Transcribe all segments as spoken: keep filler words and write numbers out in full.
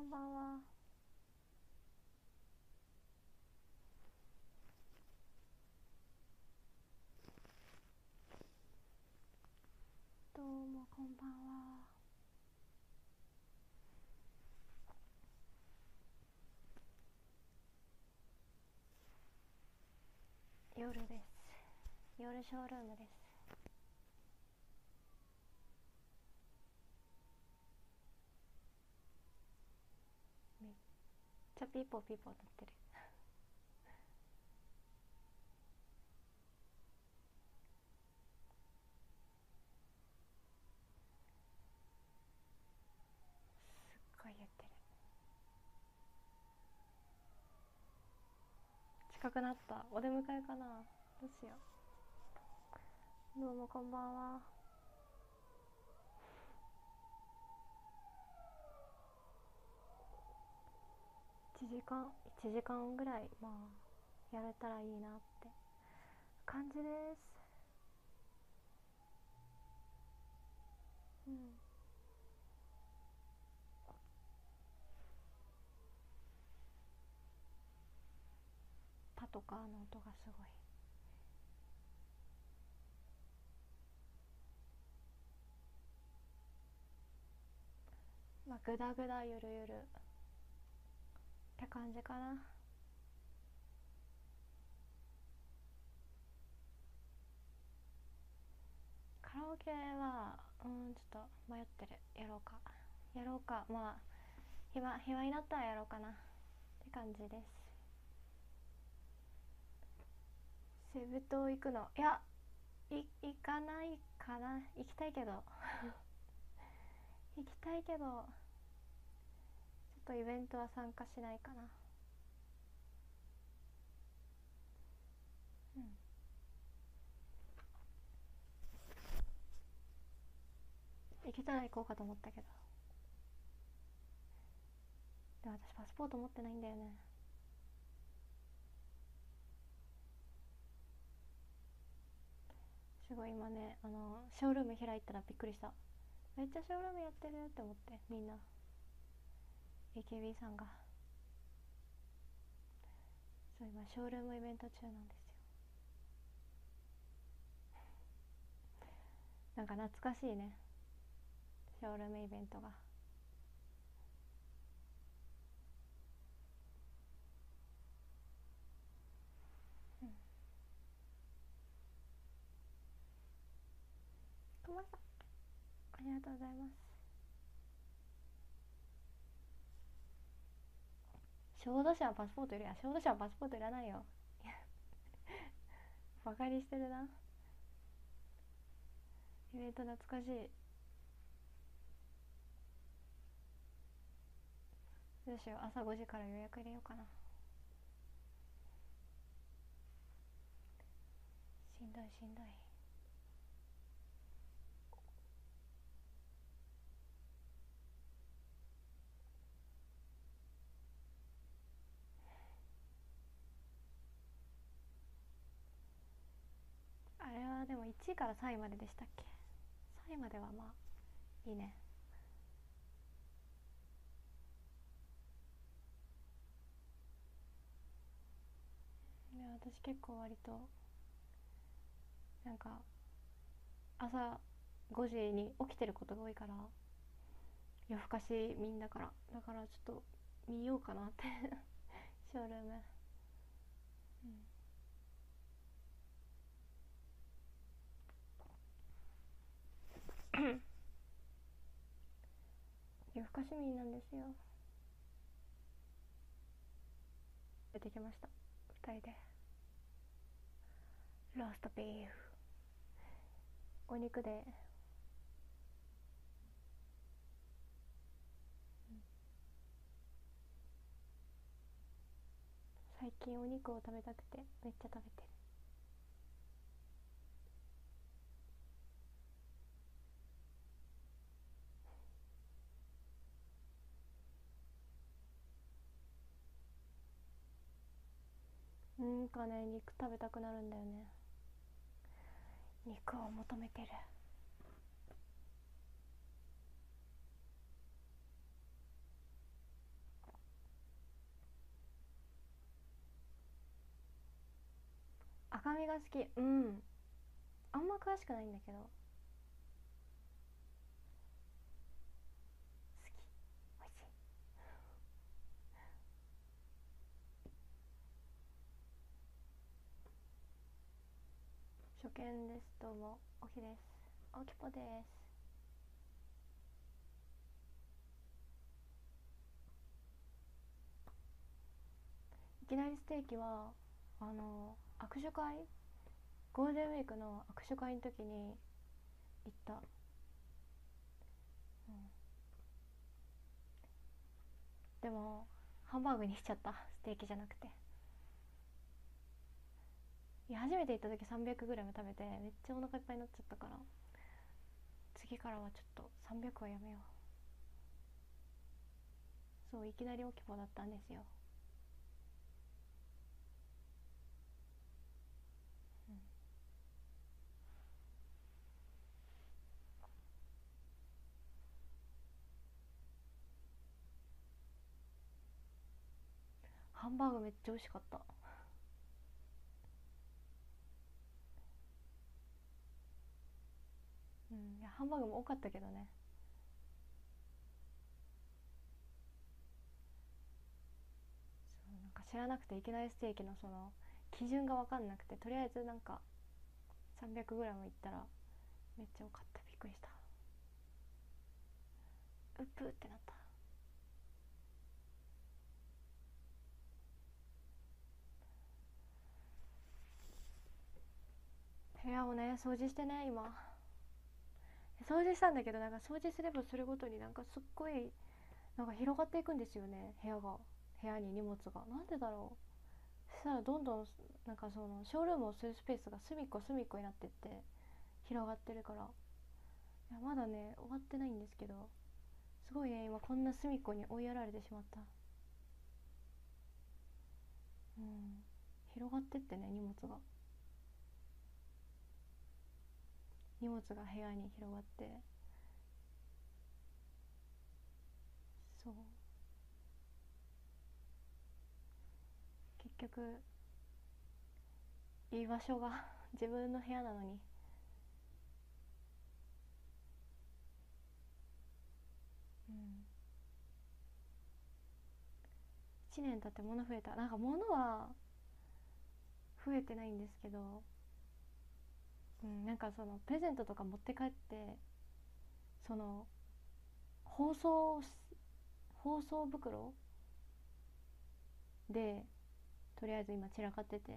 こんばんは。どうもこんばんは。夜です。夜ショールームです。めっちゃピポピポ鳴ってるすっごい言ってる。近くなった。お出迎えかな。どうしよう。どうもこんばんは。いちじかん、いちじかんぐらい、まあ、やれたらいいなって感じです。うん。パトカーの音がすごい。まあ、ぐだぐだゆるゆる。って感じかな。カラオケはうんちょっと迷ってる。やろうかやろうか、まあ暇暇になったらやろうかなって感じです。セブ島行くの、いやい行かないかな。行きたいけど行きたいけどちょっとイベントは参加しないかな。うん。行けたら行こうかと思ったけど。でも私パスポート持ってないんだよね。すごい今ね、あのショールーム開いたらびっくりした。めっちゃショールームやってるって思ってみんな。エーケービー さんがそう今ショールームイベント中なんですよ。なんか懐かしいね、ショールームイベントが。うんくまさんありがとうございます。小豆島はパスポートいるや。小豆島はパスポートいらないよ。バカにしてるな。イベント懐かしい。どうしよう。朝ごじから予約入れようかな。しんどいしんどい。あれはでもいちいからさんいまででしたっけ。さんいまではまあいいね。で私結構割となんか朝ごじに起きてることが多いから、夜更かしみんなからだからちょっと見ようかなってショールーム。うん、夜更かし民なんですよ。出てきましたふたりでローストビーフ。お肉で、うん、最近お肉を食べたくてめっちゃ食べてる。なんかね、肉食べたくなるんだよね。肉を求めてる。髪が好き。うん、あんま詳しくないんだけど好き。おいしい。初見です。どうも、おきです。おきぽです。いきなりステーキはあの握手会、ゴールデンウィークの握手会の時に行った。うん、でもハンバーグにしちゃった、ステーキじゃなくて。いや、初めて行った時 さんびゃくグラム 食べてめっちゃお腹いっぱいになっちゃったから、次からはちょっとさんびゃくはやめよう。そう、いきなりおきぽだったんですよ。ハンバーグめっちゃ美味しかった。うん、いや、ハンバーグも多かったけどね。そう、なんか知らなくて、いきなりステーキのその基準が分かんなくて、とりあえずなんか さんびゃくグラム いったらめっちゃ多かった。びっくりした。うっぷーってなった。部屋をね、掃除してね、今掃除したんだけど、なんか掃除すればするごとになんかすっごいなんか広がっていくんですよね、部屋が、部屋に荷物が。なんでだろう。そしたらどんどんなんかそのショールームをするスペースが隅っこ隅っこになってって広がってるから、いや、まだね終わってないんですけど、すごいね、今こんな隅っこに追いやられてしまった。うん、広がってってね、荷物が荷物が部屋に広がって、そう、結局居場所が自分の部屋なのに。うん、いちねん経って物増えた。なんか物は増えてないんですけど、うん、なんかそのプレゼントとか持って帰って、その包装包装袋でとりあえず今散らかってて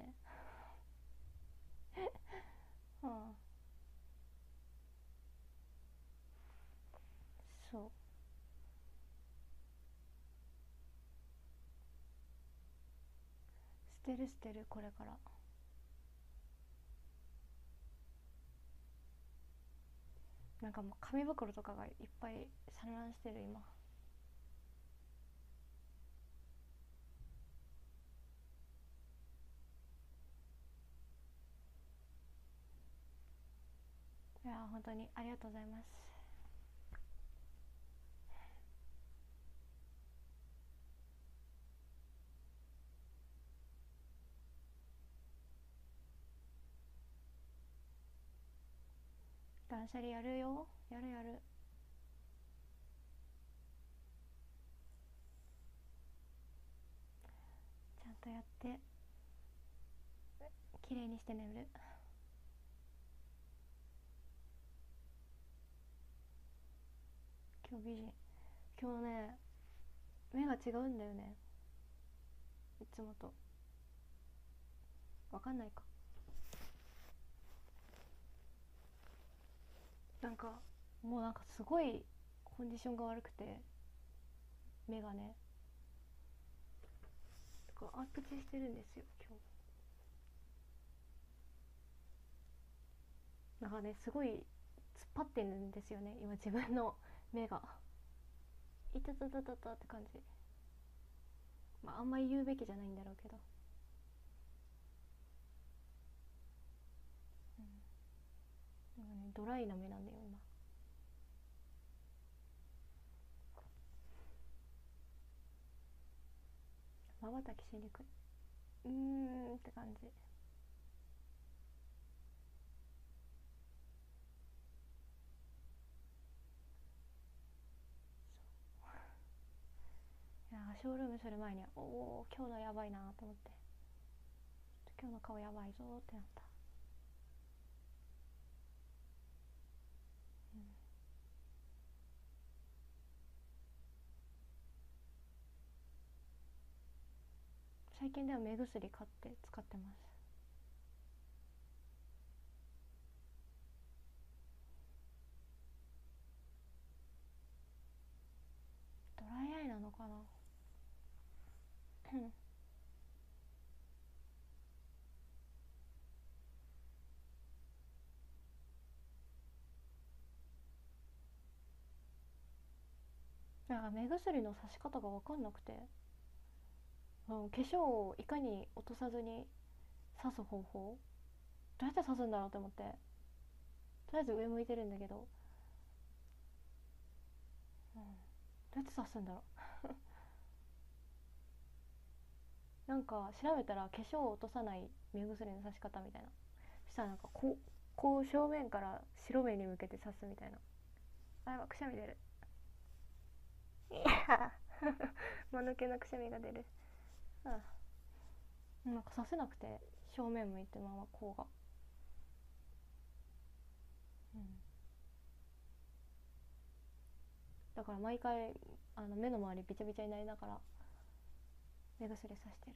うん、そう、捨てる捨てる、これから。なんかもう紙袋とかがいっぱい散乱してる今。いやー、本当にありがとうございます。断捨離やるよ、やるやる。ちゃんとやって綺麗にして眠る。今日美人、今日ね目が違うんだよね、いつもと。わかんないか。なんかもうなんかすごいコンディションが悪くて、目がねなんかアップチしてるんですよ今日。なんかねすごい突っ張ってるんですよね今、自分の目が。いたたたたたって感じ。まああんまり言うべきじゃないんだろうけど。ドライな目なんだよ今。まばたきしにくい。うーんって感じ。かショールームする前に、おお今日のやばいなと思って、今日の顔やばいぞってなった。うん最近では目薬買って使ってます。ドライアイなのかななんか目薬の差し方が分かんなくて、うん、化粧をいかに落とさずに刺す方法、どうやって刺すんだろうと思って、とりあえず上向いてるんだけど、うん、どうやって刺すんだろうなんか調べたら、化粧を落とさない目薬の刺し方みたいな、そしたらなんかこう、こう正面から白目に向けて刺すみたいな。あ、やば、くしゃみ出るいや間抜けなくしゃみが出る。うん、なんか刺せなくて、正面向いてままこうが、うん、だから毎回あの目の周りびちゃびちゃになりながら目薬さしてる。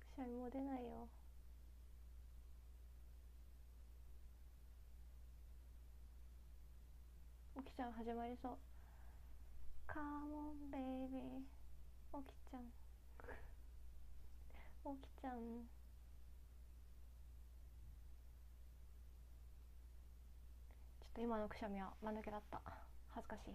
くしゃみも出ないよ。おきちゃん始まりそう。カモンベイビーおきちゃんおきちゃんちょっと今のくしゃみは間抜けだった。恥ずかしい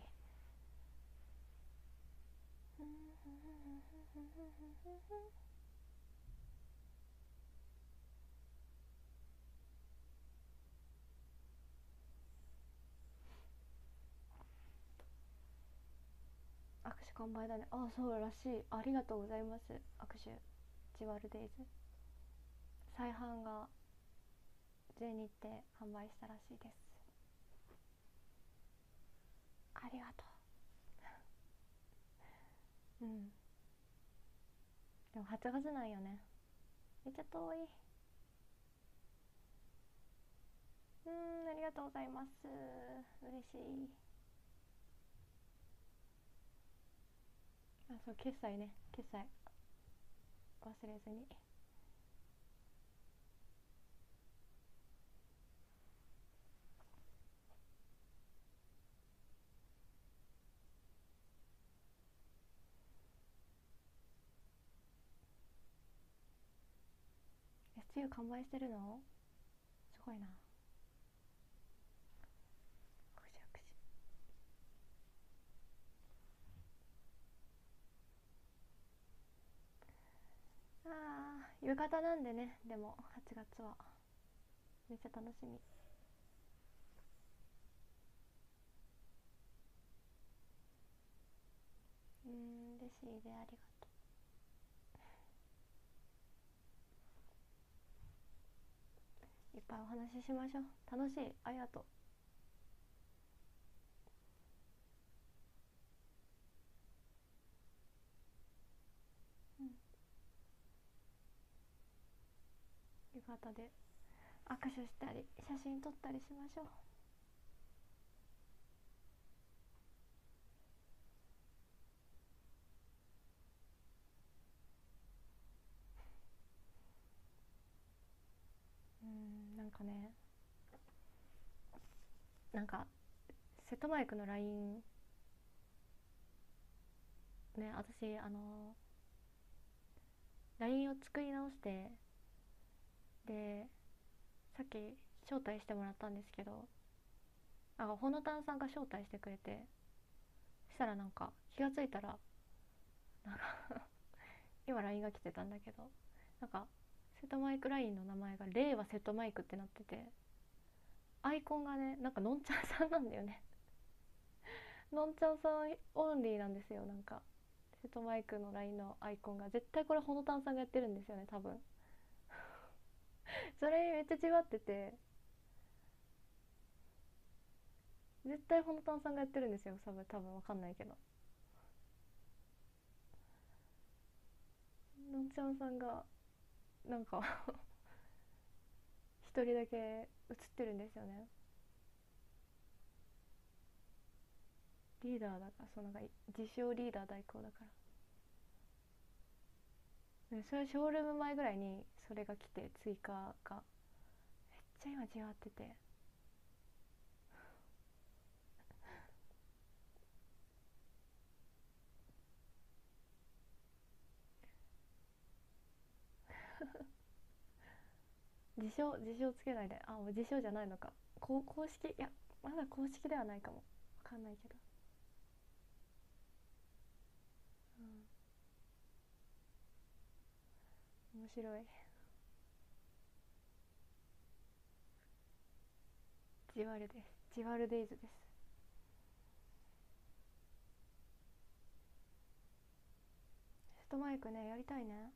握手完売だね。あ、そうらしい。ありがとうございます。握手ジワルデイズ再販が全日程販売したらしいです。ありがとううんでもはちがつなんよね。めっちゃ遠い。うん、ありがとうございます。嬉しい。あ、そう決済ね、決済忘れずに。エスティーユー 完売してるのすごいな。あー、浴衣なんでね。でもはちがつはめっちゃ楽しみ。うん、嬉しいで、ありがとう。いっぱいお話ししましょう。楽しい。ありがとう。浴衣で握手したり写真撮ったりしましょう。うん、なんかね、なんか瀬戸マイクの ライン ね、私あの ライン を作り直して、でさっき招待してもらったんですけど、あ、ほのたんさんが招待してくれて、そしたらなんか気が付いたらなんか今 ライン が来てたんだけど、なんか瀬戸マイク ライン の名前が令和瀬戸マイクってなってて、アイコンがねなんかのんちゃんさんなんだよねのんちゃんさんオンリーなんですよ。なんか瀬戸マイクの ライン のアイコンが絶対これほのたんさんがやってるんですよね、多分それめっちゃじわってて、絶対ホノタンさんがやってるんですよ、多分多分わかんないけど、のんちゃんさんがなんか一人だけ映ってるんですよね。リーダーだから、そう、なんか自称リーダー代行だから。でそれショールーム前ぐらいにそれが来て、追加がめっちゃ今じわってて自称自称つけないで、あ、もう自称じゃないのか、こう公式、いやまだ公式ではないかも、わかんないけど、うん、面白い。ジワルです、ジワルデイズです。テストマイクね、やりたいね。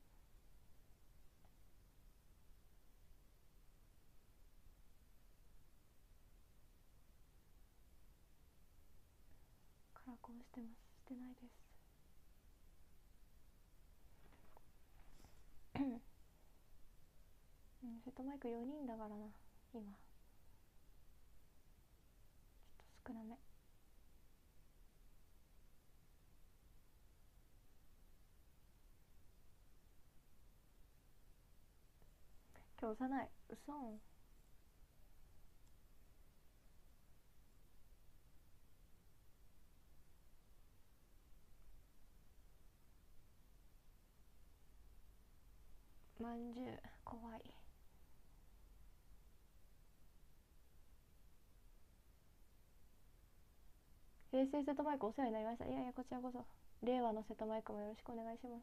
カラコンしてます、してないです。うん、セットマイクよにんだからな、今ちょっと少なめ。今日押さない、うそん、まんじゅう怖い。平成瀬戸マイクお世話になりました。いやいや、こちらこそ。令和の瀬戸マイクもよろしくお願いします。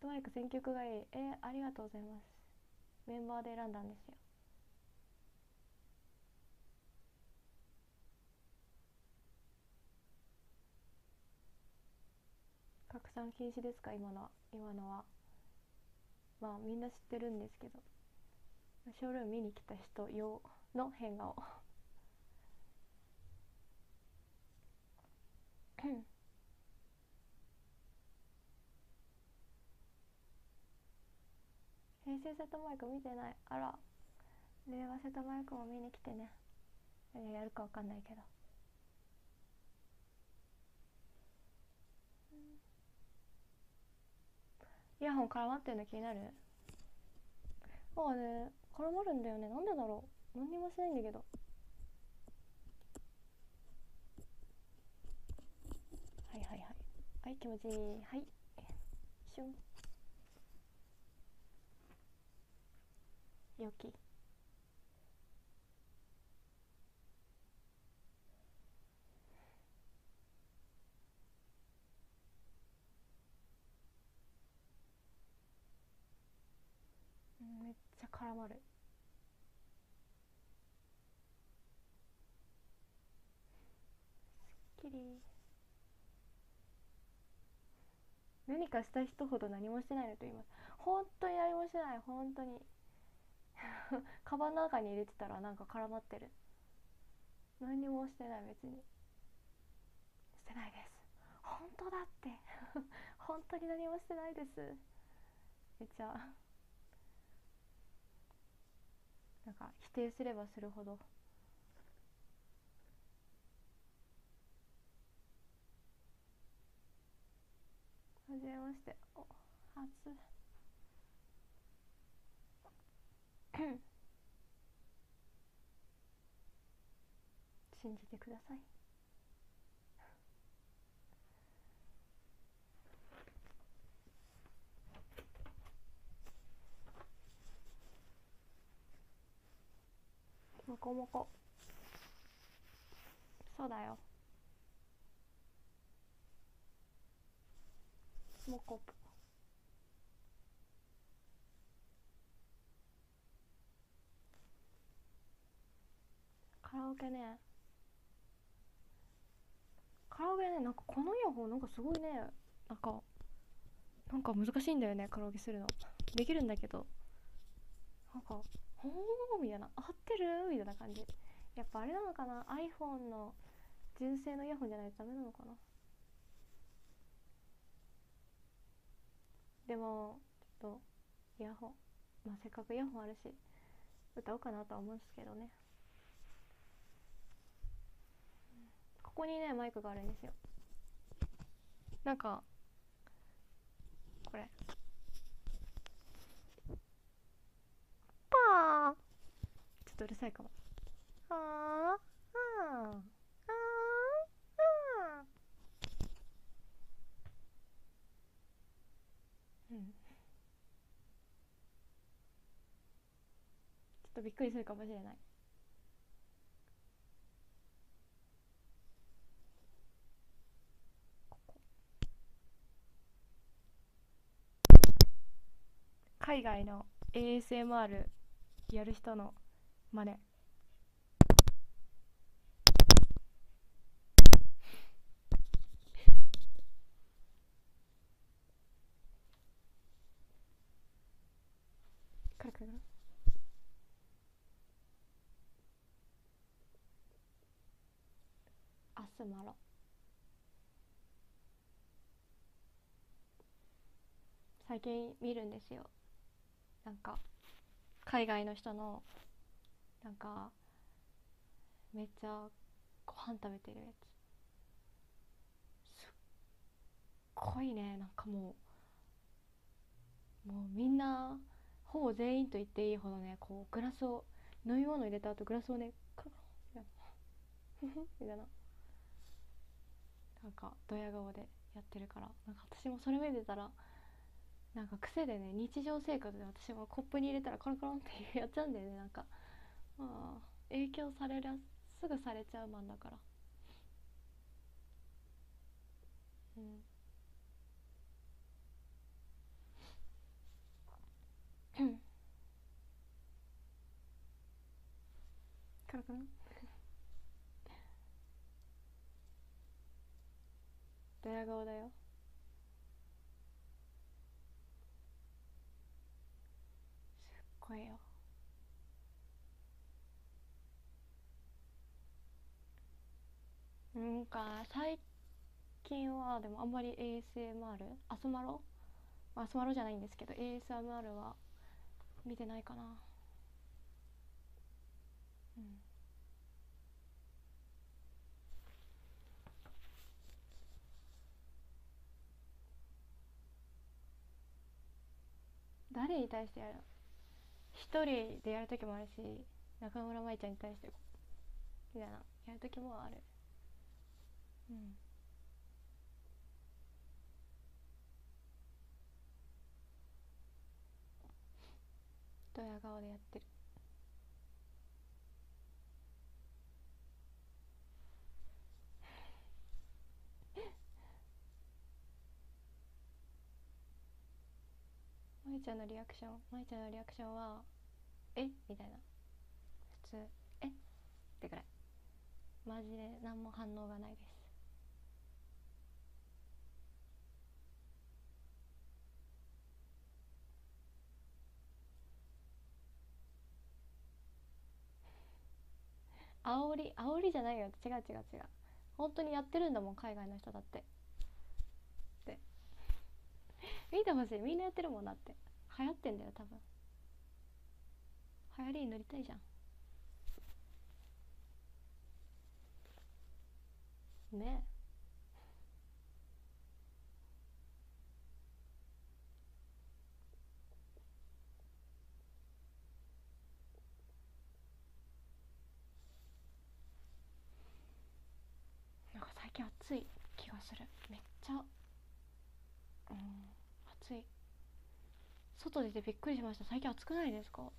瀬戸マイク選曲がいい。えー、ありがとうございます。メンバーで選んだんですよ。拡散禁止ですか、今のは。今のはまあみんな知ってるんですけど、ショールーム見に来た人用の変顔平成セットマイク見てない、あら、令和セットマイクも見に来てね。何やるかわかんないけど、イヤホン絡まってるの気になる。ああね、絡まるんだよね、なんでだろう。何にもしないんだけど。はいはいはい、はい、気持ちいい、はい、シュン、よき。めっちゃ絡まる。すっきり。何かした人ほど何もしてないのと言います。本当に何もしてない、本当にカバンの中に入れてたらなんか絡まってる。何もしてない、別にしてないです、本当だって本当に何もしてないです。めっちゃなんか否定すればするほど、はじめまして、お初信じてください。もこもこ、そうだよ、もこぽ、カラオケね、カラオケね、なんかこのイヤホンなんかすごいね、なんかなんか難しいんだよね、カラオケするの。できるんだけど、なんかほーみたいな、合ってるみたいな感じ。やっぱあれなのかな、 iPhone の純正のイヤホンじゃないとダメなのかな。でもちょっとイヤホン、まあ、せっかくイヤホンあるし歌おうかなとは思うんですけどね。ここにねマイクがあるんですよ。なんかこれパーちょっとうるさいかも。あーあーああうん、ちょっとびっくりするかもしれない。海外の エーエスエムアール やる人の真似。カラカラ。アスマロ。最近見るんですよ。なんか海外の人のなんかめっちゃご飯食べてるやつ、すっごいね。なんかもうもうみんなほぼ全員と言っていいほどね、こうグラスを、飲み物入れた後グラスをねカロッみたいなみたいな、なんかドヤ顔でやってるから、なんか私もそれ見てたらなんか癖でね、日常生活で私もコップに入れたらコロコロンってやっちゃうんだよね。なんかまあ影響される、すぐされちゃうマンだから。うん。コロコロンドヤ顔だよ。すごいよ。なんか最近はでもあんまり エーエスエムアール、 アスマロ、まあアスマロじゃないんですけど エーエスエムアール は見てないかな。うん、誰に対してやるの。一人でやるときもあるし、中村舞ちゃんに対してみたいなやるときもある。うん、ドヤ顔でやってる。舞ちゃんのリアクション、舞ちゃんのリアクションはえみたいな、普通えってくらい。マジで何も反応がないです。煽り、煽りじゃないよ、違う違う違う、本当にやってるんだもん海外の人だってって見てほしい。みんなやってるもんだって、流行ってんだよ多分。流行りに乗りたいじゃんねえ。なんか最近暑い気がする、めっちゃ。うん、暑い。外出てびっくりしました。最近暑くないですか。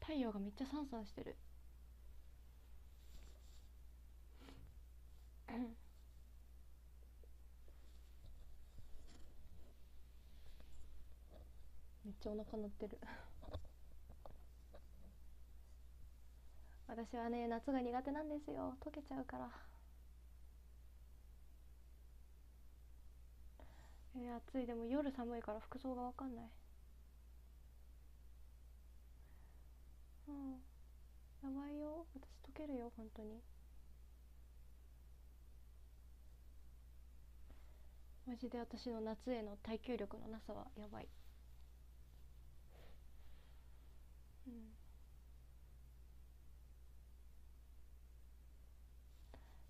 太陽がめっちゃさんさんしてる。めっちゃお腹鳴ってる。私はね夏が苦手なんですよ。溶けちゃうから。えー、暑い。でも夜寒いから服装が分かんない。うん、やばいよ、私溶けるよ本当に。マジで私の夏への耐久力のなさはやばい。うん、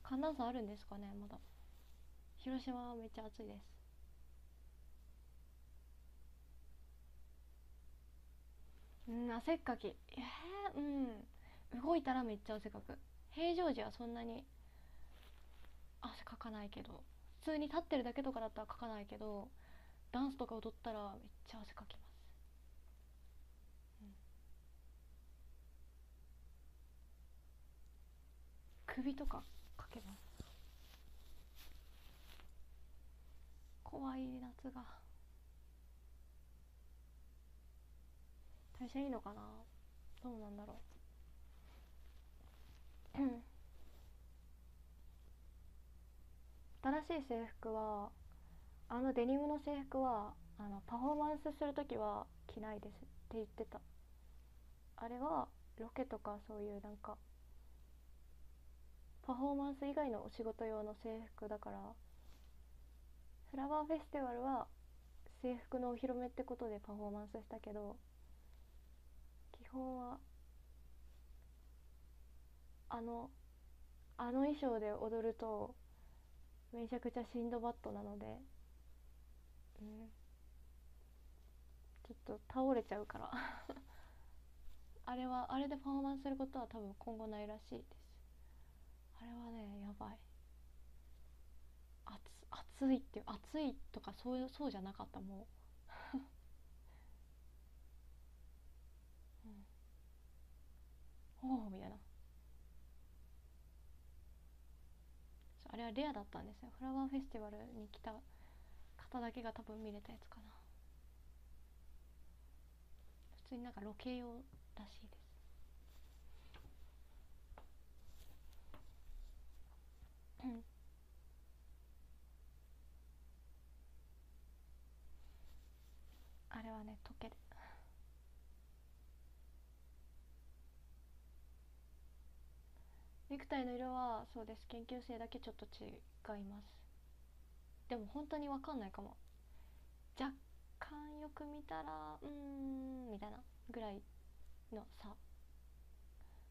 寒暖差あるんですかね。まだ広島はめっちゃ暑いです。うん、汗っかき。えー、うん、動いたらめっちゃ汗かく。平常時はそんなに汗かかないけど、普通に立ってるだけとかだったらかかないけど、ダンスとか踊ったらめっちゃ汗かきます。うん、首とかかけます。怖い、夏が。代謝いいのかな、どうなんだろう。うん、新しい制服は、あのデニムの制服はあのパフォーマンスするときは着ないですって言ってた。あれはロケとかそういうなんかパフォーマンス以外のお仕事用の制服だから、フラワーフェスティバルは制服のお披露目ってことでパフォーマンスしたけど、基本はあのあの衣装で踊るとめちゃくちゃシンドバッドなので、うん、ちょっと倒れちゃうからあれはあれでパフォーマンスすることは多分今後ないらしいです。あれはね、やばい。暑、暑いっていう、暑いとかそういう、そうじゃなかった、もううん、おおみたいな。あれはレアだったんですよ。フラワーフェスティバルに来た方だけが多分見れたやつかな。普通になんかロケ用らしいです。うん、あれはね、溶ける。ネクタイの色はそうです、研究生だけちょっと違います。でも本当に分かんないかも。若干よく見たらうーんみたいなぐらいの差。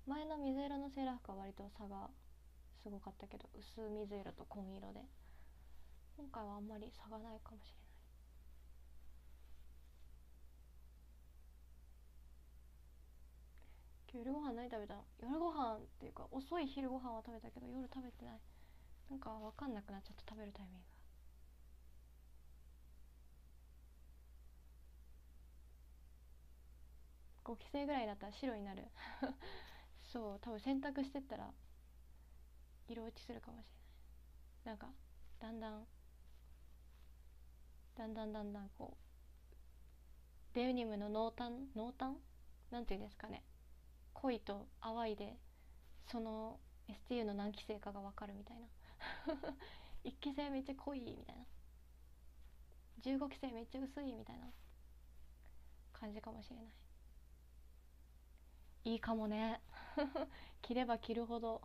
前の水色のセーラー服は割と差がすごかったけど、薄水色と紺色で、今回はあんまり差がないかもしれない。夜ご飯何食べたの？夜ご飯っていうか、遅い昼ご飯は食べたけど夜食べてない。なんか分かんなくなっちゃった、食べるタイミングが。ごき生ぐらいだったら白になるそう、多分洗濯してったら色落ちするかもしれない。なんかだんだんだんだんだんだんこうデニムの濃淡濃淡なんていうんですかね、濃いと淡いで、その エスティーユー の何期生かが分かるみたいないっ期生めっちゃ濃いみたいな、じゅうご期生めっちゃ薄いみたいな感じかもしれない。いいかもね着れば着るほど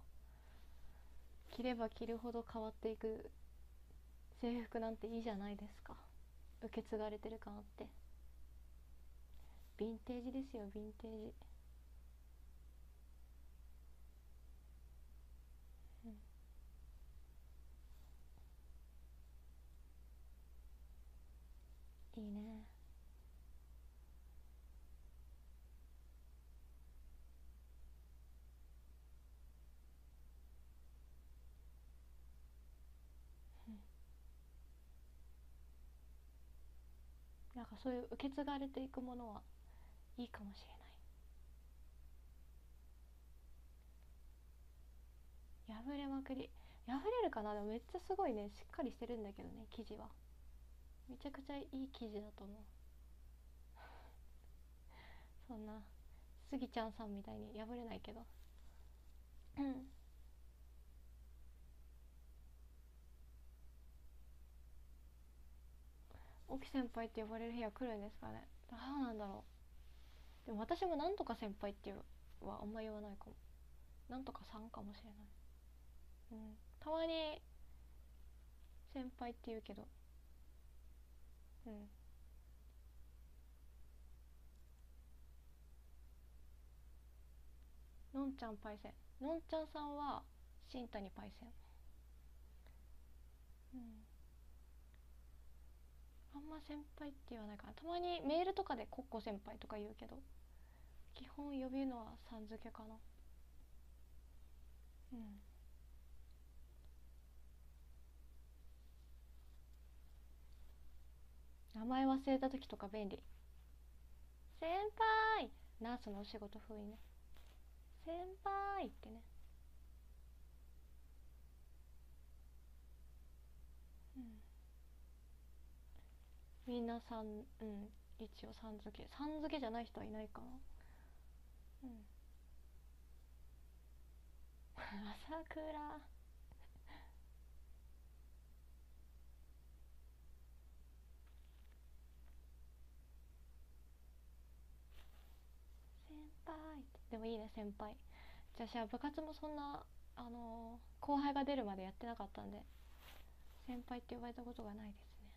着れば着るほど変わっていく制服なんていいじゃないですか。受け継がれてる感あって、ヴィンテージですよ、ヴィンテージ。いいね。なんかそういう受け継がれていくものはいいかもしれない。破れまくり、破れるかな。でもめっちゃすごいね、しっかりしてるんだけどね、生地は。めちゃくちゃいい生地だと思うそんなスギちゃんさんみたいに破れないけどうん沖先輩って呼ばれる日は来るんですかね。どうなんだろう。でも私もなんとか先輩っていうはあんま言わないかも。なんとかさんかもしれない。うん、たまに先輩って言うけど、うん。のんちゃんパイセン、のんちゃんさんは新谷パイセン。うん。あんま先輩って言わないかな。たまにメールとかでコッコ先輩とか言うけど、基本呼ぶのはさん付けかな。うん。名前忘れた時とか便利。先輩、ナースのお仕事風にね。先輩ってね。うん。みんなさん、うん、一応さん付け、さん付けじゃない人はいないかな。うん。朝倉。でもいいね、先輩。私は部活もそんな、あのー、後輩が出るまでやってなかったんで、先輩って呼ばれたことがないですね。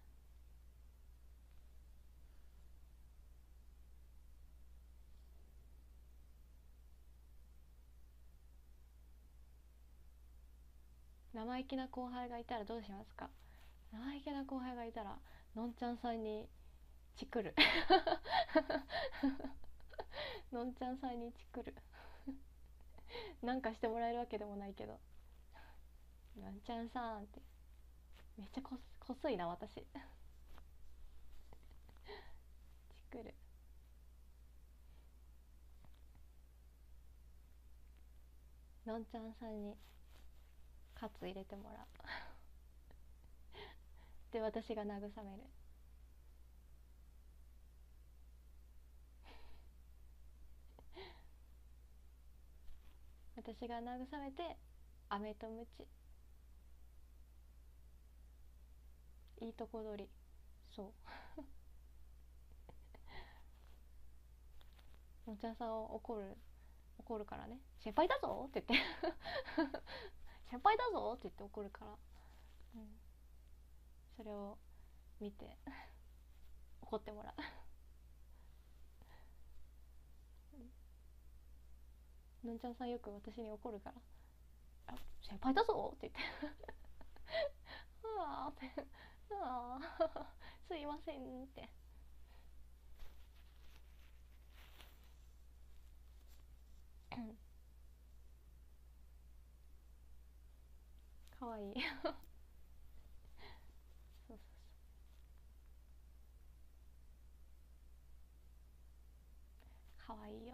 生意気な後輩がいたらどうしますか？生意気な後輩がいたら、のんちゃんさんにチクる。のんちゃんさんにチクる。なんかしてもらえるわけでもないけど、のんちゃんさんってめっちゃここすいな私。チクる。のんちゃんさんにカツ入れてもらう。で私が慰める。私が慰めて、飴とムチ、いいとこ取り、そう。のんちゃんさんを怒る、怒るからね。先輩だぞって言って、先輩だぞって言って怒るから、うん、それを見て怒ってもらう。のんちゃんさんよく私に怒るから「あ、先輩だぞ！」って言って「ああ」って「ああすいません」って。かわいい。そうそうそう。かわいいよ。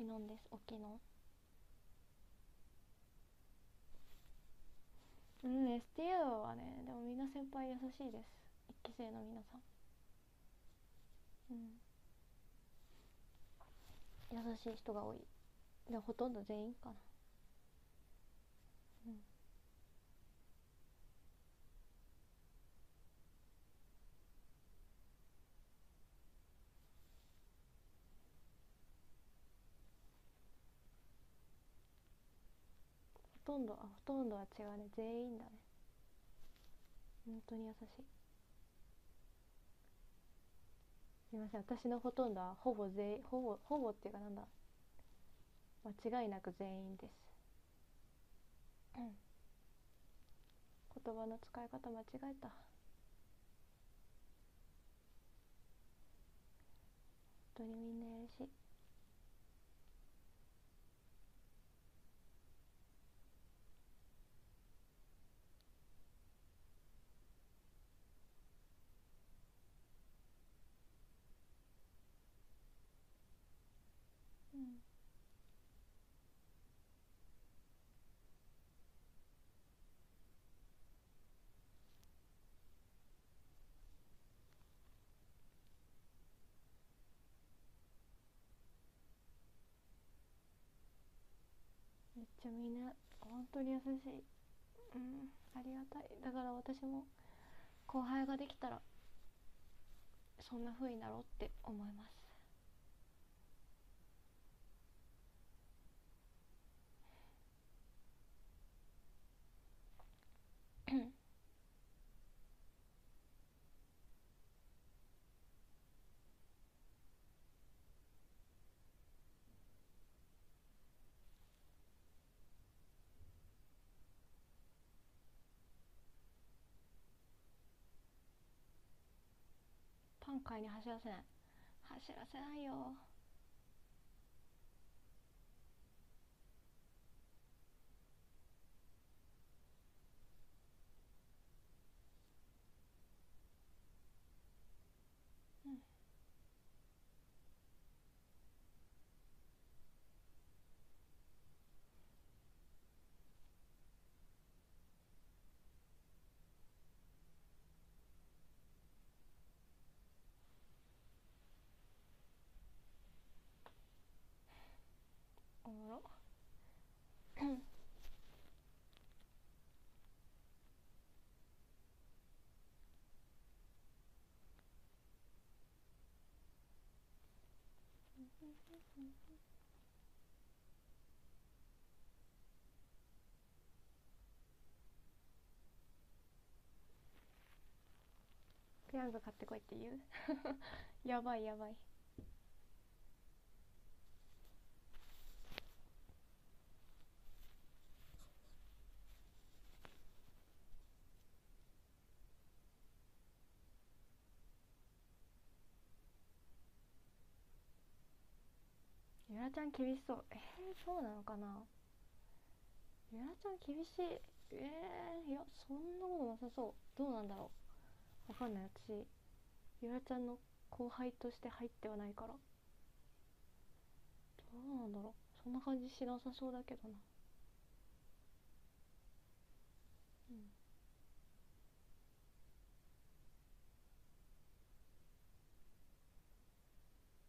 沖のんです、沖のん。うん、 エスティーユー はね、でもみんな先輩優しいです、一期生の皆さん。うん、優しい人が多い。でほとんど全員かな。うん、ほとんど、あ、ほとんどは違うね、全員だね。本当に優しい。すみません、私のほとんどはほぼ全員、ほぼほぼっていうかなんだ、間違いなく全員です。うん、言葉の使い方間違えた。本当にみんな優しい。ちゃみんな本当に優しい、うん、ありがたい。だから私も後輩ができたらそんな風になろうって思います。今回に走らせない、走らせないよ。うん。おもろペヤング買ってこいって言うやばいやばい。ゆらちゃん厳しそう。えー、そうなのかな。ゆらちゃん厳しい。えー、いやそんなことなさそう。どうなんだろう、わかんない。私ゆらちゃんの後輩として入ってはないから、どうなんだろう。そんな感じしなさそうだけどな。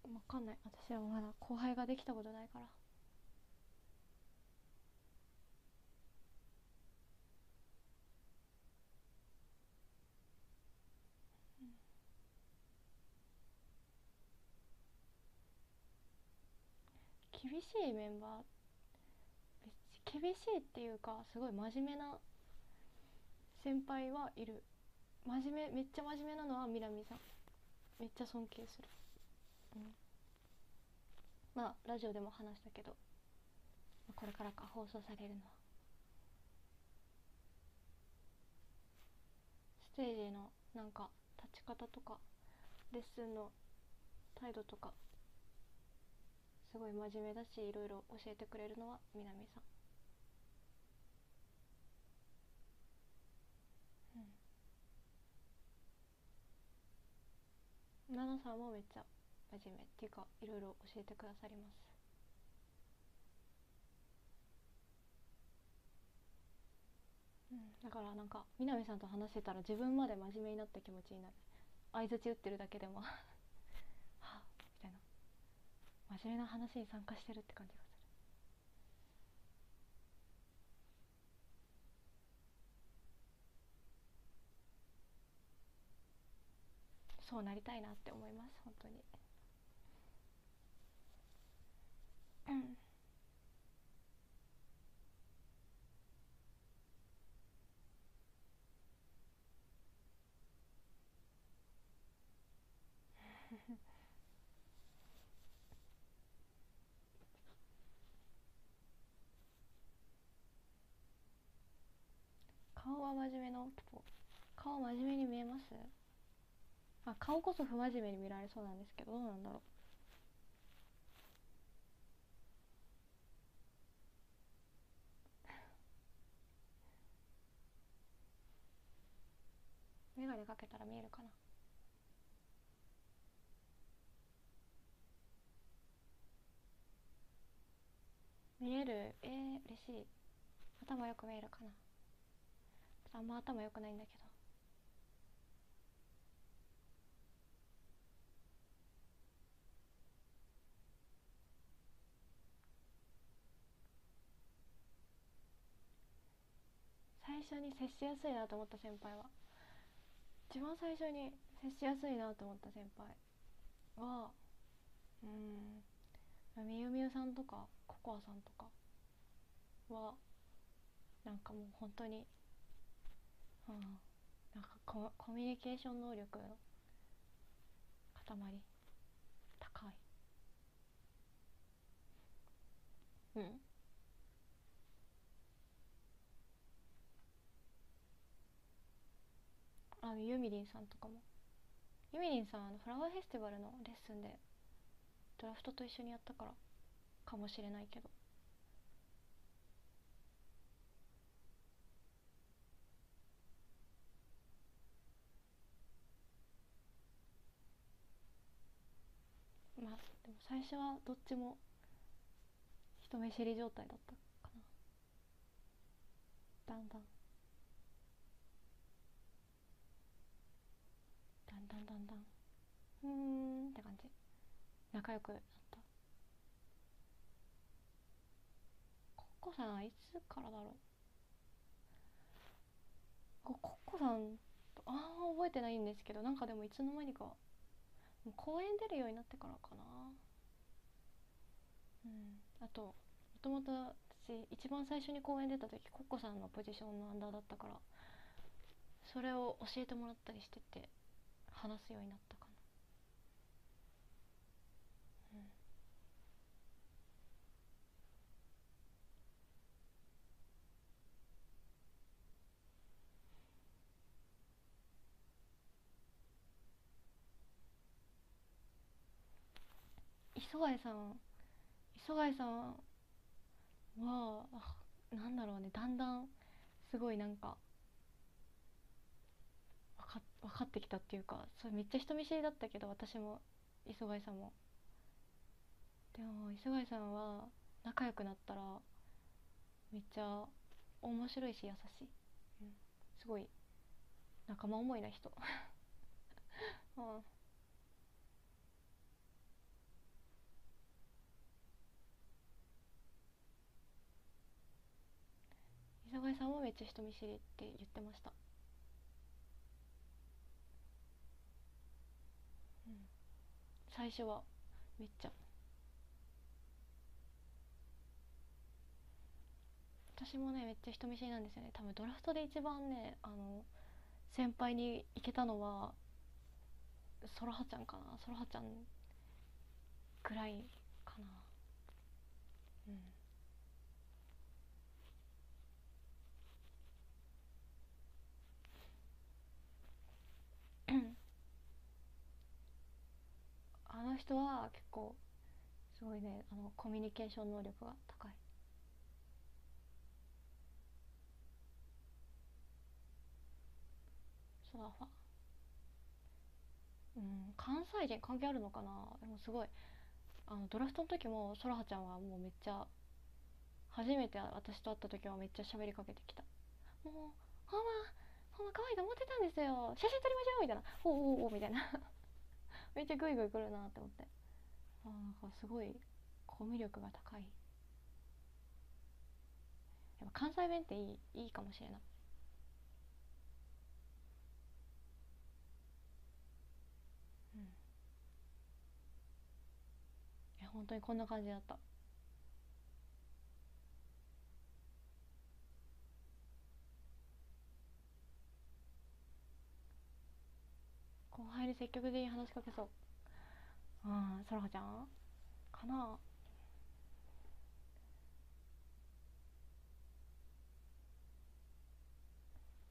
うん、わかんない。私はまだ後輩ができたことないから。うん、厳しいメンバー、厳しいっていうかすごい真面目な先輩はいる。真面目、めっちゃ真面目なのはみなみさん。めっちゃ尊敬する。うん、まあラジオでも話したけど、これからか放送されるのはステージのなんか立ち方とかレッスンの態度とかすごい真面目だし、いろいろ教えてくれるのはみなみさん。うん、ななさんもめっちゃ真面目っていうか、いろいろ教えてくださります。うん、だからなんか南さんと話してたら自分まで真面目になった気持ちになる。相槌打ってるだけでもはあみたいな、真面目な話に参加してるって感じがする。そうなりたいなって思います、本当に。うん、顔は真面目のポポ、顔真面目に見えます？あ、顔こそ不真面目に見られそうなんですけど、どうなんだろう。眼鏡かけたら見えるかな。見える。えー、嬉しい。頭よく見えるかな。あんま頭よくないんだけど。初に接しやすいなと思った先輩は一番最初に接しやすいなと思った先輩はうーんみゆみゆさんとかココアさんとかはなんかもう本当に、うん、なんか コ, コミュニケーション能力の塊高い。うん。あのユミリンさんとかもユミリンさんあのフラワーフェスティバルのレッスンでドラフトと一緒にやったからかもしれないけどまあでも最初はどっちも人見知り状態だったかな。だんだんだんだんだんだんうーんって感じ仲良くなった。コッコさんはいつからだろう。コッコさんあんま覚えてないんですけどなんかでもいつの間にか公演出るようになってからかな。うん、あともともと私一番最初に公演出た時コッコさんのポジションのアンダーだったからそれを教えてもらったりしてて話すようになったかな。うん磯貝さん磯貝さんはなんだろうねだんだんすごいなんか分か、分かってきたっていうかそれめっちゃ人見知りだったけど私も磯貝さんもでも磯貝さんは仲良くなったらめっちゃ面白いし優しい、うん、すごい仲間思いな人、うん磯貝さんもめっちゃ人見知りって言ってました、うん、最初はめっちゃ私もねめっちゃ人見知りなんですよね。多分ドラフトで一番ねあの先輩に行けたのはソロハちゃんかなソロハちゃんぐらいかな。うんあの人は結構すごいねあのコミュニケーション能力が高い。ソラファうん関西人関係あるのかな。でもすごいあのドラフトの時もソラハちゃんはもうめっちゃ初めて私と会った時はめっちゃ喋りかけてきた。もうほんまほんま可愛いと思ってたんですよ写真撮りましょうみたいなおおおおみたいなめっちゃグイグイ来るなって思ってあなんかすごいコミュ力が高い。やっぱ関西弁っていいいいかもしれない。うんいや本当にこんな感じだった。後輩に積極的に話しかけそう。うん、そらはちゃんかな。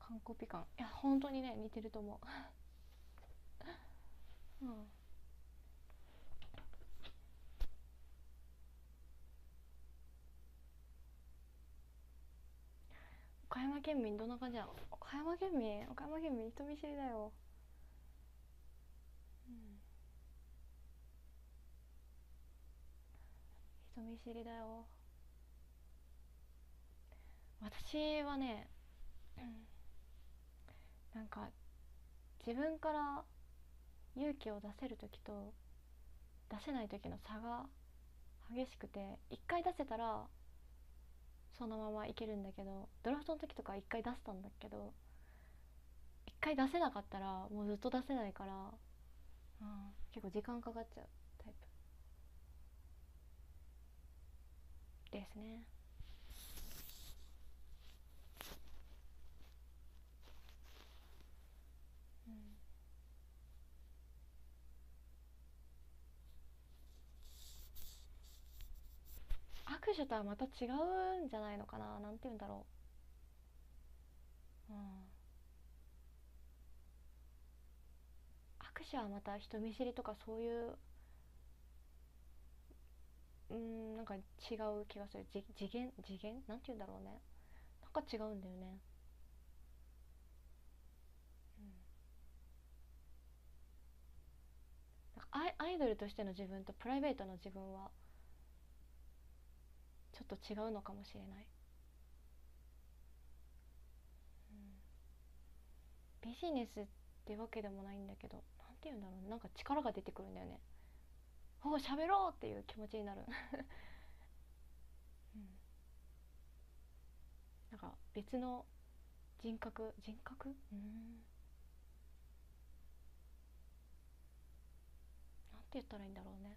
完コピ感いや本当にね似てると思う。うん。岡山県民どんな感じなの？岡山県民岡山県民人見知りだよ。人見知りだよ。私はね、なんか自分から勇気を出せる時と出せない時の差が激しくて、一回出せたらそのままいけるんだけど、ドラフトの時とか一回出せたんだけど、一回出せなかったらもうずっと出せないから、うん、結構時間かかっちゃうタイプですね。うん。握手とはまた違うんじゃないのかな、なんて言うんだろう、うん、握手はまた人見知りとかそういう、うん、なんか違う気がする。じ次元次元なんて言うんだろうね、なんか違うんだよね、うん、なんかアイ、アイドルとしての自分とプライベートの自分はちょっと違うのかもしれない、うん、ビジネスってわけでもないんだけど、なんていうんだろう、なんか力が出てくるんだよね。おー、喋ろうっていう気持ちになる、うん、なんか別の人格人格、うん、なんて言ったらいいんだろうね。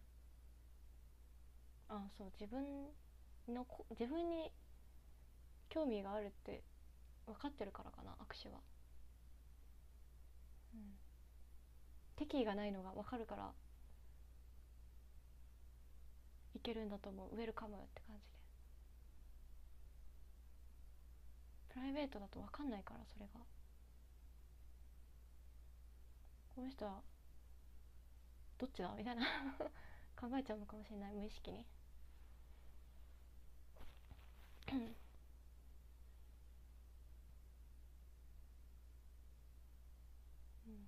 あ、そう、自分のこ自分に興味があるって分かってるからかな、握手は、うん、敵意がないのが分かるからいけるんだと思う。ウェルカムって感じで。プライベートだと分かんないから、それがこの人はどっちだみたいな考えちゃうのかもしれない、無意識にうん、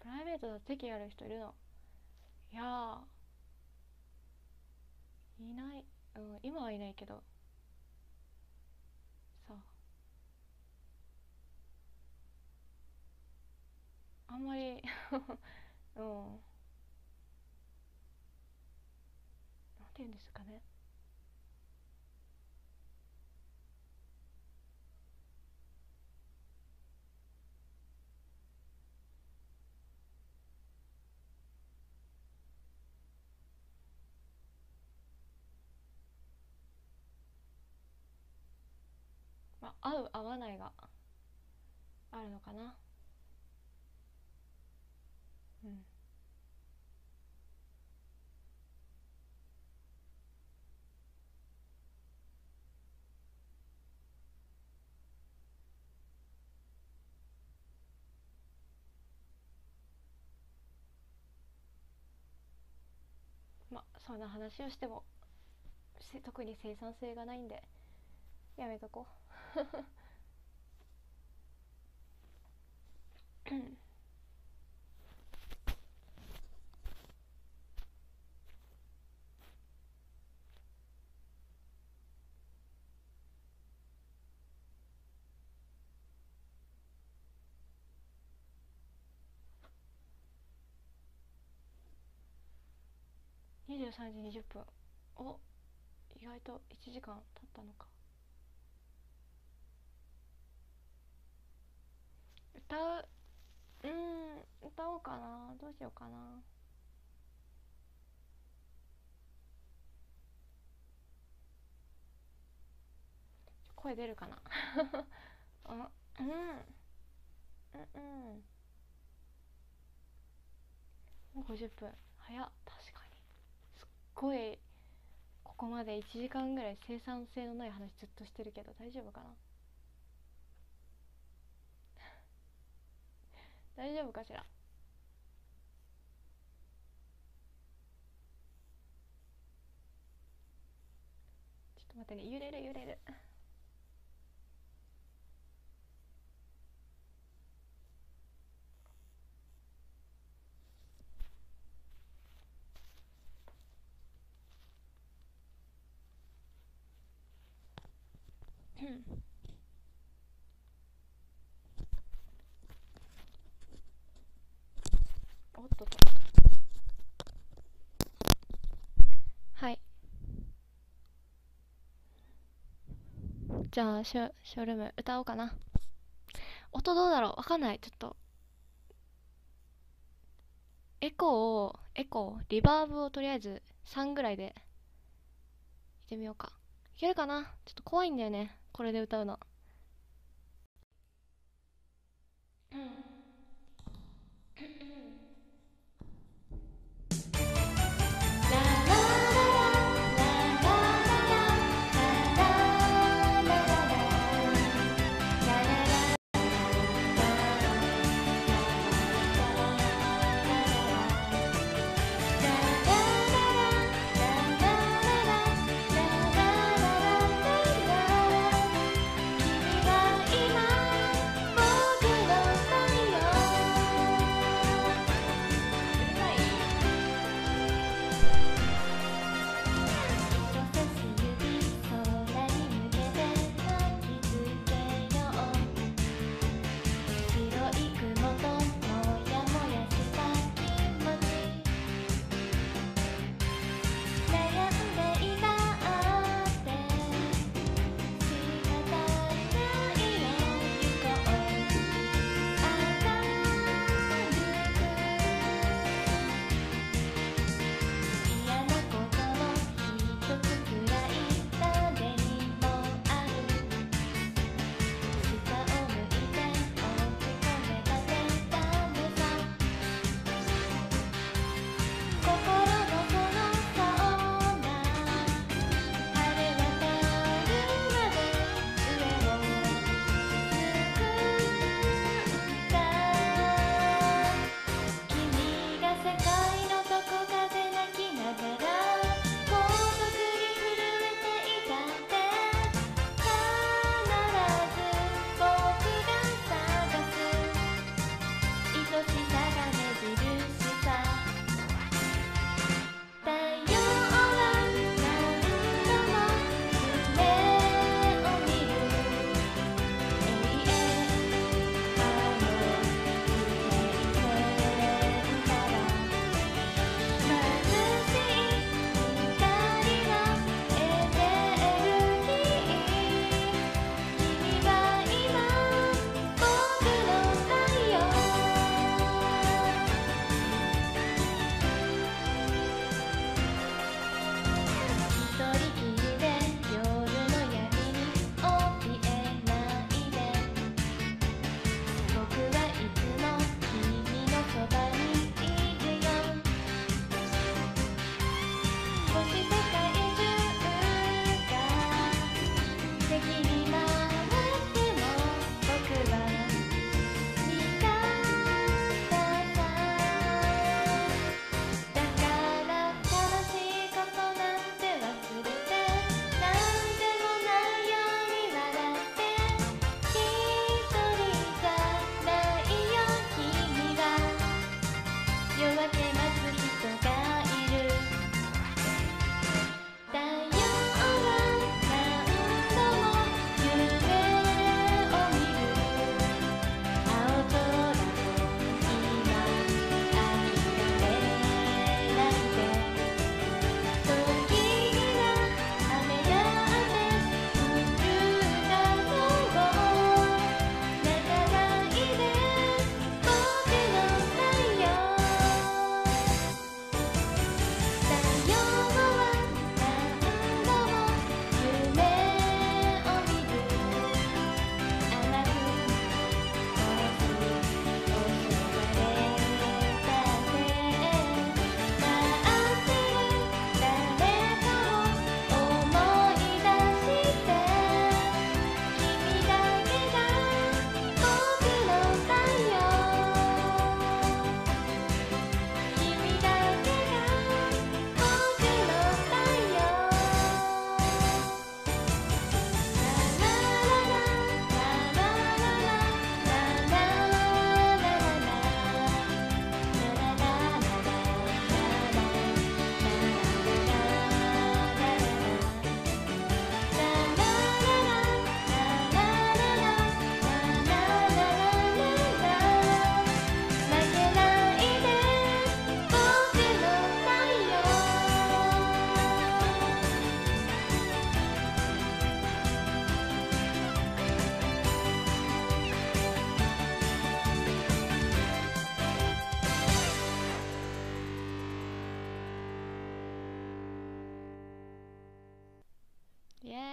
プライベートだと敵ある人いるの？いやー、いない、うん、今はいないけど。あんまりうん、なんて言うんですかね、まあ合う合わないがあるのかな。うん、まあそんな話をしても特に生産性がないんでやめとこうにじゅうさんじにじゅっぷん、お、意外といちじかん経ったのか。歌う、うーん、歌おうかな、どうしようかな。声出るかなあ、うん、うんうん、もうごじゅっぷん、早っ、確かにすごい。ここまでいちじかんぐらい生産性のない話ずっとしてるけど大丈夫かな大丈夫かしら。ちょっと待ってね、揺れる揺れるおっとっとはい、じゃあショ、ショールーム歌おうかな。音どうだろう、わかんない。ちょっとエコーをエコーリバーブをとりあえずさんぐらいでいってみようか。いけるかな。ちょっと怖いんだよねこれで歌うの。うん「君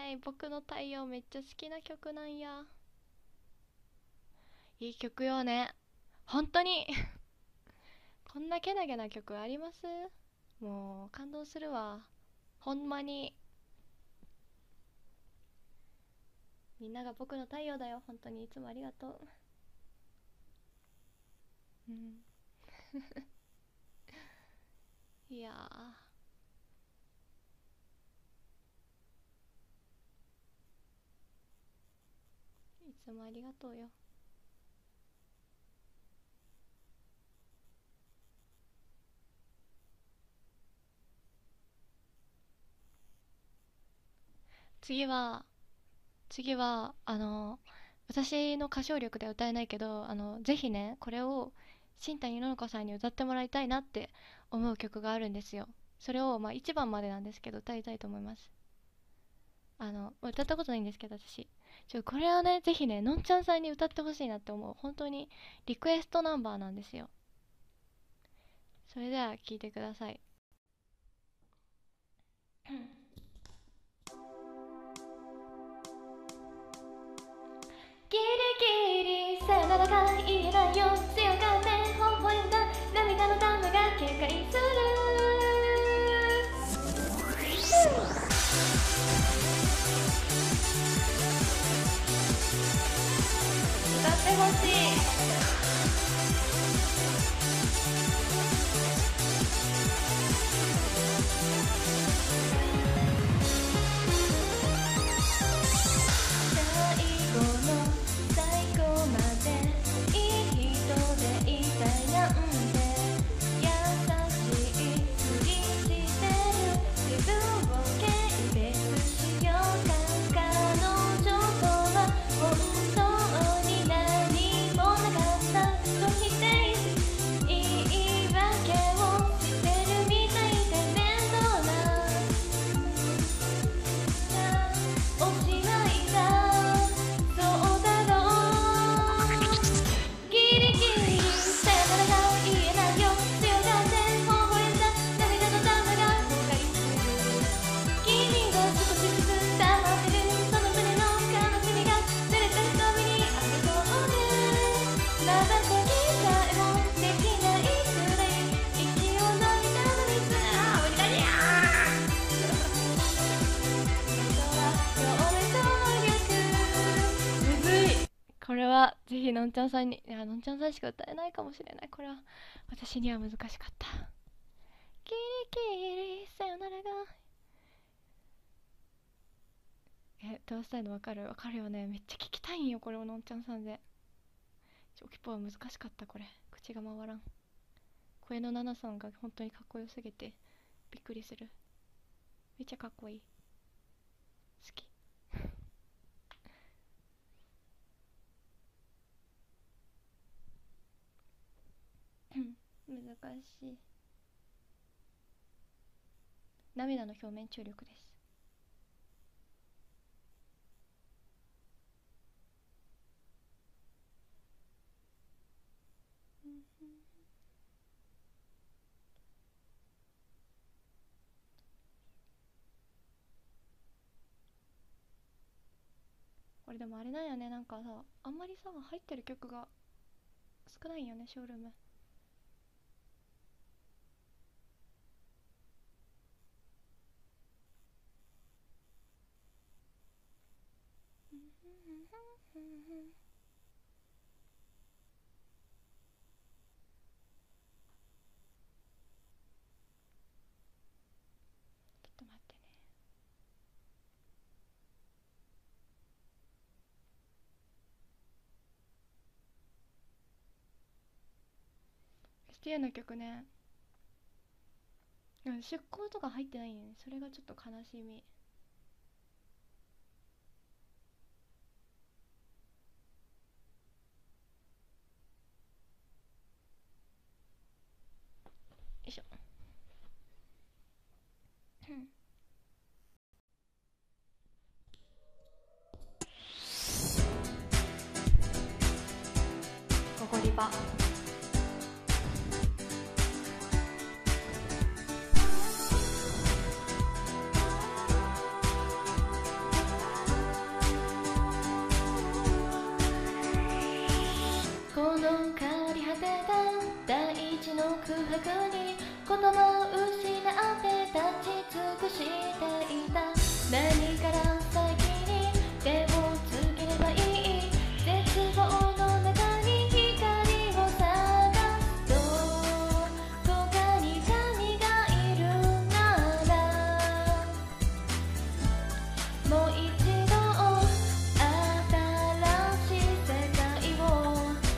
い、僕の太陽めっちゃ好きな曲なんや。いい曲よね、本当にこんなけなげな曲あります？もう感動するわ、ほんまに。みんなが僕の太陽だよ、本当にいつもありがとう。うんいやー、いつもありがとうよ。次は次はあの私の歌唱力では歌えないけど、あのぜひねこれを新谷ののかさんに歌ってもらいたいなって思う曲があるんですよ。それをまあいちばんまでなんですけど歌いたいと思います。あの歌ったことないんですけど、私ちょこれをねぜひねのんちゃんさんに歌ってほしいなって思う。本当にリクエストナンバーなんですよ。それでは聴いてくださいギリギリさよならが言えないよ、強がって微笑んだ涙の玉が警戒する、うん歌ってほしい。最後の最後までいい人でいたいなんて、優しいふりしてる自分を軽蔑しようか。彼女とは本当ぜひのんちゃんさんに、いやのんちゃんさんしか歌えないかもしれない。これは私には難しかった。キリキリさよならが、えどうしたいの分かる分かるよね、めっちゃ聞きたいんよこれをのんちゃんさんで。おきぽは難しかった、これ口が回らん。声のななさんが本当にかっこよすぎてびっくりする、めっちゃかっこいい、好き。難しい。涙の表面注力です。これでもあれなんよね、なんかさあんまりさ入ってる曲が少ないよね、ショールーム。エスティーユー の曲ね、出向とか入ってないよね、それがちょっと悲しみ。よいしょここリバ「せた大地の空白に言葉を失って立ち尽くしていた。何から先に手をつければいい。絶望の中に光を探す。どこかに神がいるならもう一度で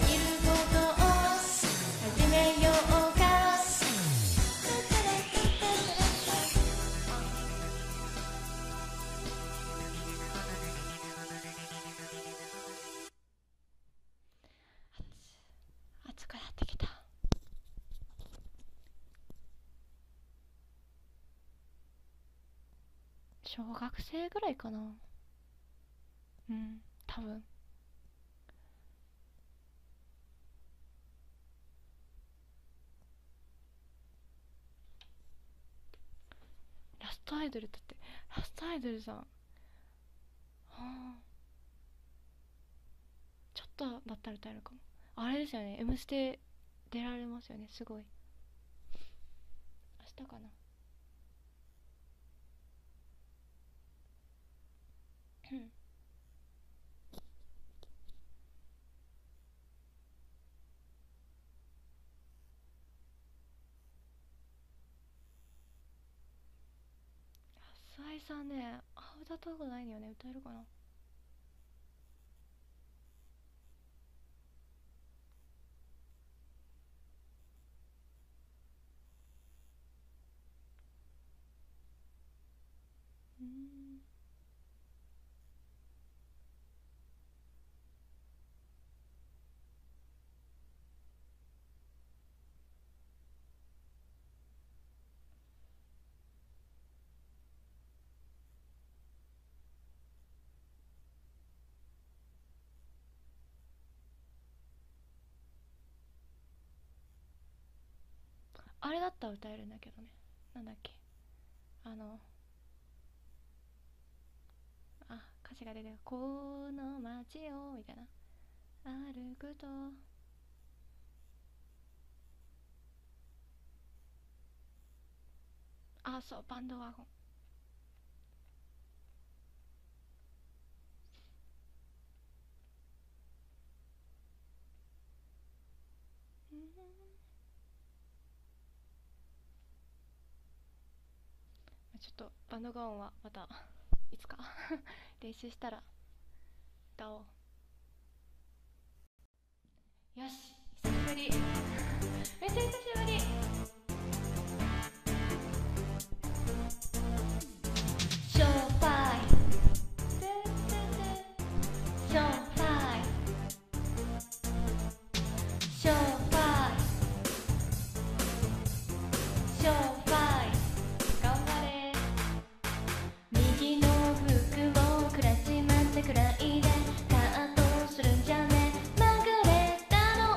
きることを始めようか。暑くなってきた。小学生ぐらいかな。うん、多分。ラストアイドルだって、ラストアイドルさん、はあ、ちょっとだったら歌えるかも。あれですよね、「Mステ」出られますよね、すごい。明日かな。うんさんね、あ、歌ったことないんだよね。歌えるかな。うん、あれだったら歌えるんだけどね。なんだっけ、あのあ、歌詞が出てる。この街をみたいな。歩くとあ、そう、バンドワゴン。ちょっとバンドガオンはまたいつか練習したら歌おう。よし、久しぶり、めっちゃ久しぶり。しょっぱいしょっぱいしょっぱいしょっぱい。くらいでカットするんじゃね。まぐれたのを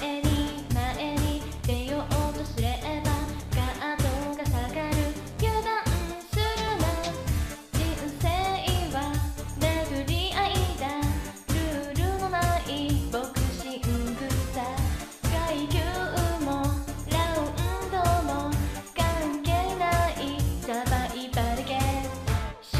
前に前に出ようとすればカットが下がる。油断するな、人生は巡り合いだ。ルールのないボクシングさ、階級もラウンドも関係ない。サバイバルゲームシ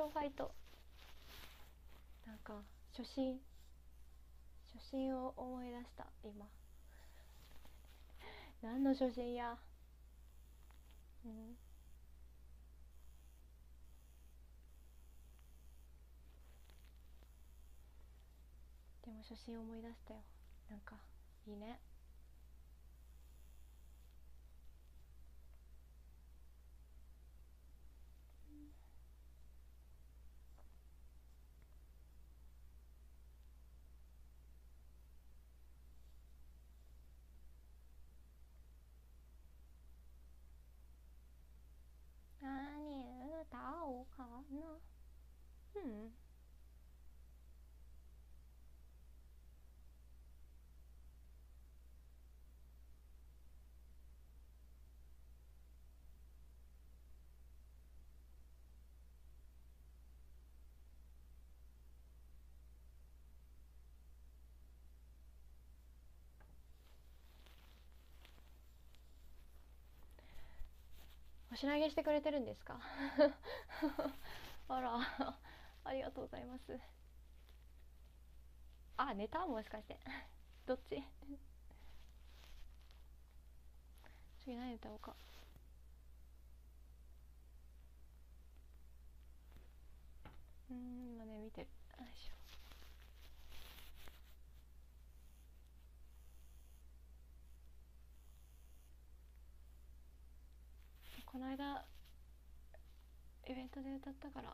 ョーファイト、なんか初心初心を思い出した今。何の初心や、うん、でも初心を思い出したよ。なんかいいね。そうかな。うん、お品上げしてくれてるんですか？あら、ありがとうございます。あ、ネタもしかして。どっち？次何歌おうか。うん、今ね、見てる。よいしょ。この間イベントで歌ったから、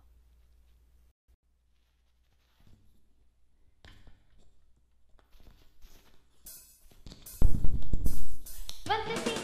私「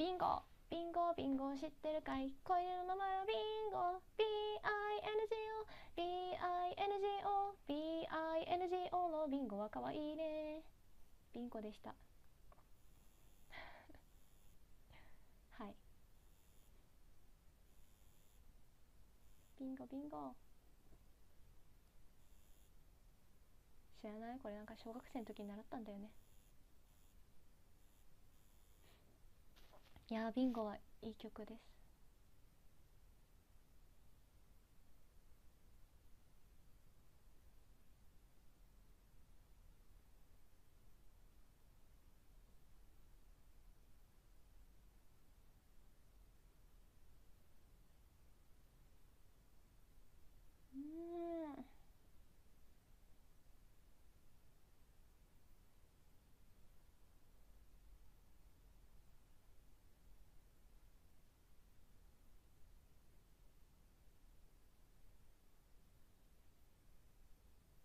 ビンゴビンゴビンゴ知ってるかい、恋の名前はビンゴ ビンゴ ビンゴ ビンゴ ビンゴ のビンゴは可愛いね。ビンゴでしたはいビンゴビンゴ知らない？これなんか小学生の時に習ったんだよね。いやービンゴはいい曲です。うん。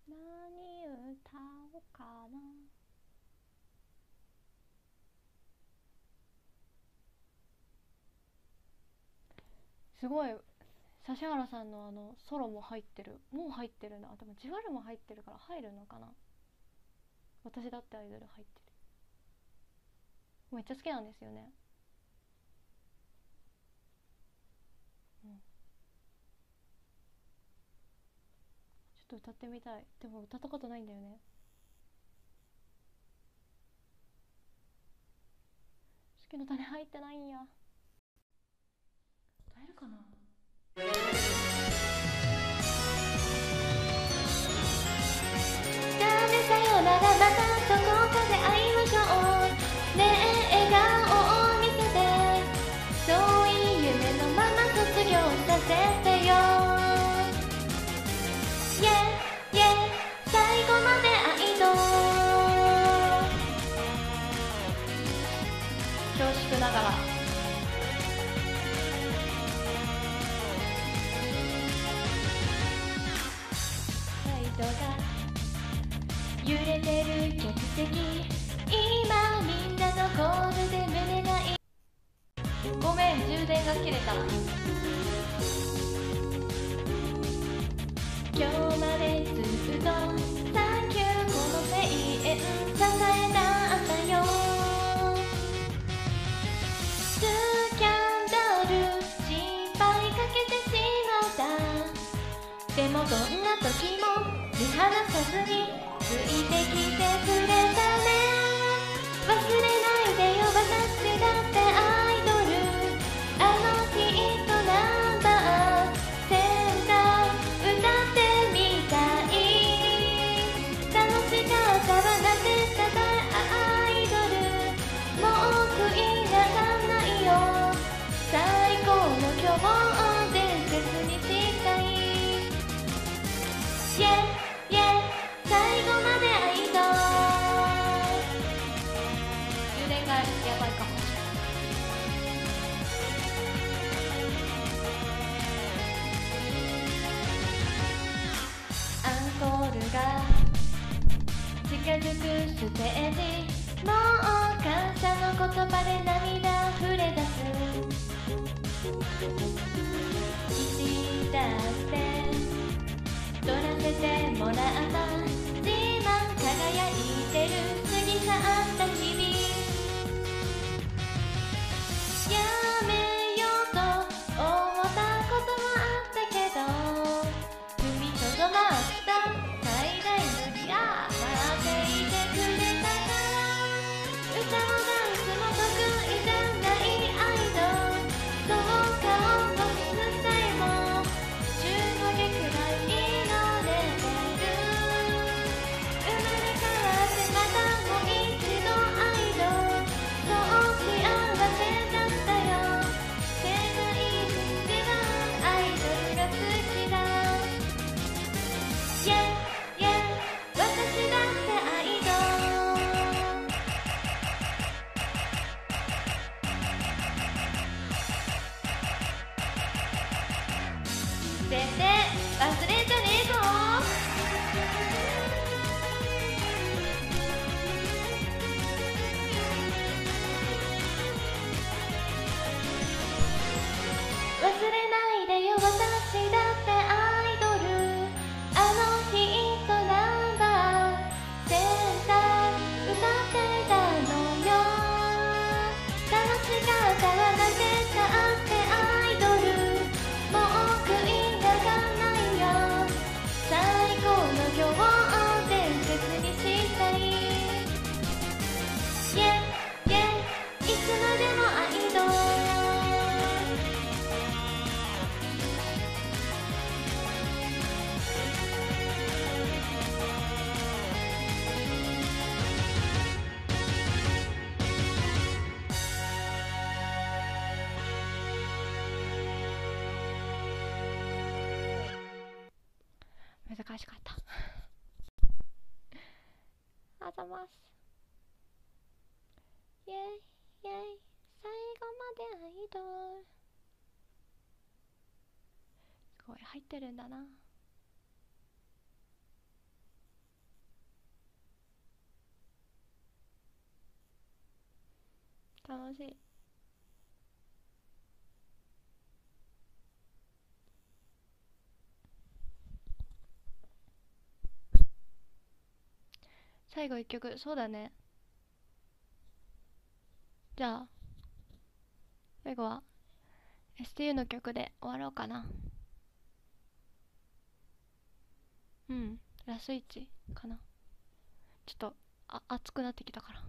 何歌おうかな。すごい指原さんのあのソロも入ってる、もう入ってるんだ。でもジワルも入ってるから入るのかな。私だってアイドル入ってる。めっちゃ好きなんですよね。うん。ちょっと歌ってみたい。でも歌ったことないんだよね。好きの種入ってないんや。歌えるかな。ダメさよなら、またどこかで会いましょう。ねえ笑顔を見せて、遠い夢のまま卒業させてよ。イェイイェイ最後まで愛と恐縮ながらライトが揺れてる客席、今みんなのコールで胸がいごめん充電が切れた。今日までずっと「サンキュー」この声援支えたんだよ。スキャンダル心配かけてしまった。でもどんな時も見放さずについてきてくれたね。忘れないでよ、私だってアイドル。あの日とナンバーセンター歌ってみたい。楽しかったわ、なぜただアイドル。もう悔いならないよ。最高の今日を伝説にしたい。イェイイェイ最後まで愛と充電がやばいかも。アンコールが近づくステージ、もう感謝の言葉で涙あふれ出す。いちだって撮らせてもらった自慢輝いてる過ぎ去った日々、やめようと思ったこともあったけど踏みとどまって「生まれ変わってまたもう一度」難しかったあざます。イェイイェイ最後までアイドル。すごい入ってるんだな。楽しい。最後一曲、そうだね。じゃあ最後は エスティーユー の曲で終わろうかな。うん、ラスイッチかな。ちょっとあ熱くなってきたから。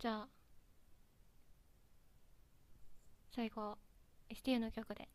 じゃあ最後 エスティーユー の曲で。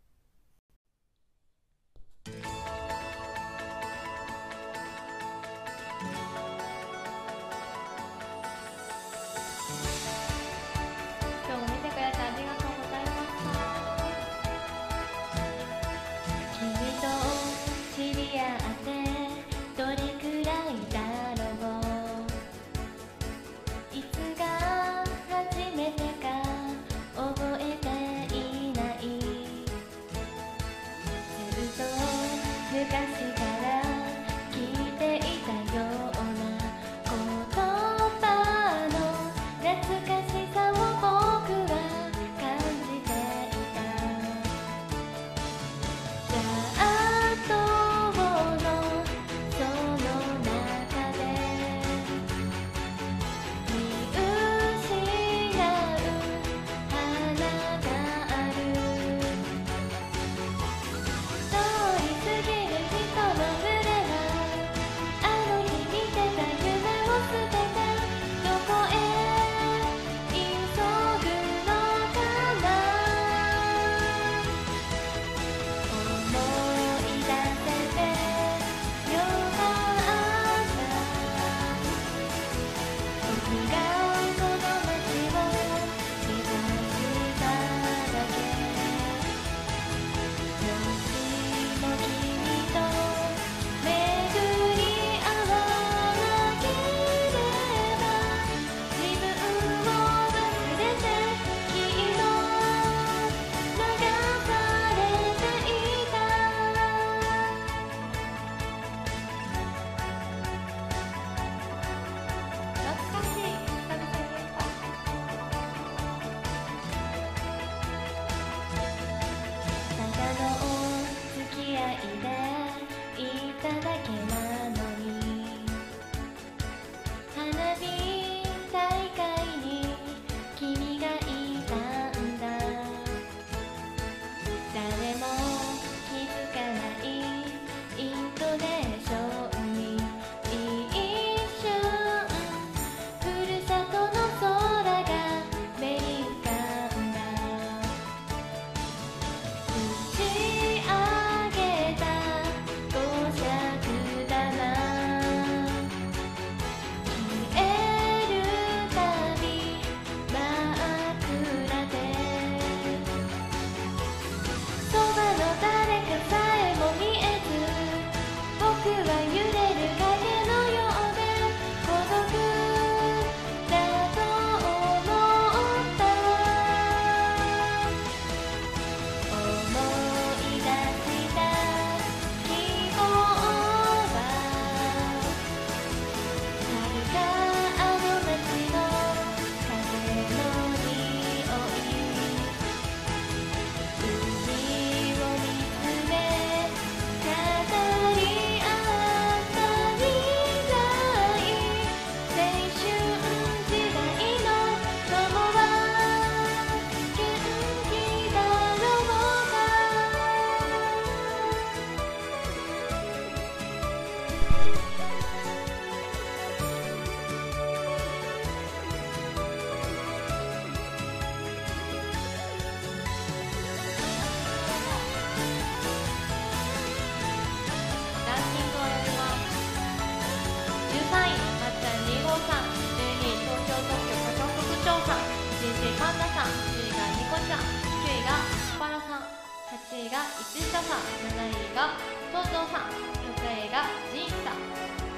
がいちさん、なないがとうとうさん、ろくいがじんさん、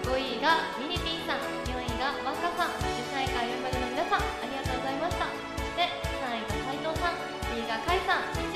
ごいがミニピンさん、よんいがわっかさん、じゅっさい以下よんばくの皆さんありがとうございました。そしてさんいが斉藤さん、にいがかいさん。